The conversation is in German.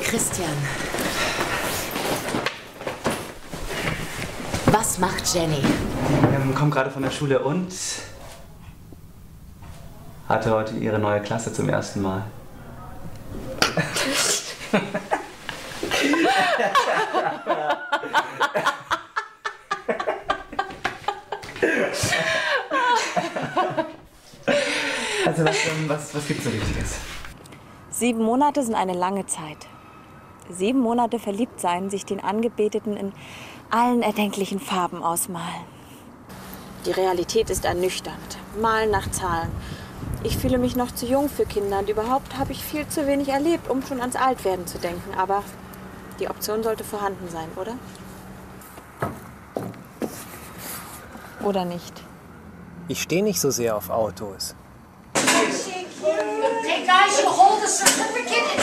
Christian. Was macht Jenny? Kommt gerade von der Schule und hatte heute ihre neue Klasse zum ersten Mal. Also was gibt's so Richtiges? 7 Monate sind eine lange Zeit. 7 Monate verliebt sein, sich den Angebeteten in allen erdenklichen Farben ausmalen. Die Realität ist ernüchternd. Malen nach Zahlen. Ich fühle mich noch zu jung für Kinder und überhaupt habe ich viel zu wenig erlebt, um schon ans Altwerden zu denken. Aber die Option sollte vorhanden sein, oder? Oder nicht? Ich stehe nicht so sehr auf Autos. Hey guys, you hold this.